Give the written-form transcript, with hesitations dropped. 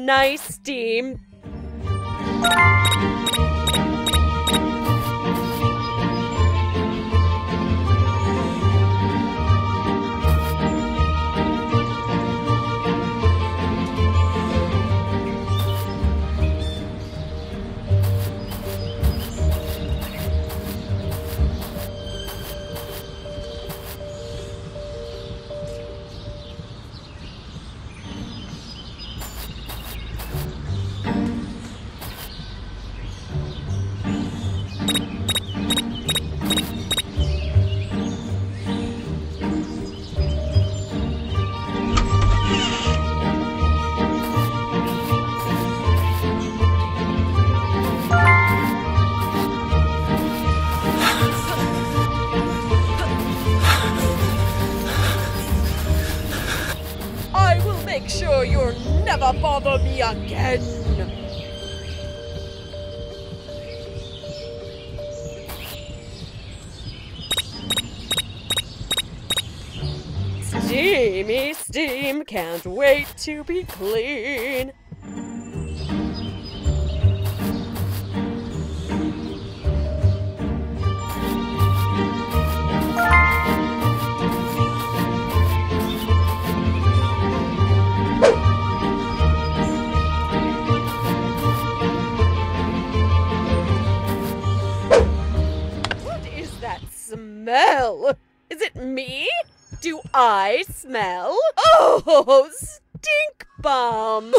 Nice steam. Never bother me again! Steamy steam, can't wait to be clean! Smell? Is it me? Do I smell? Oh, stink bomb!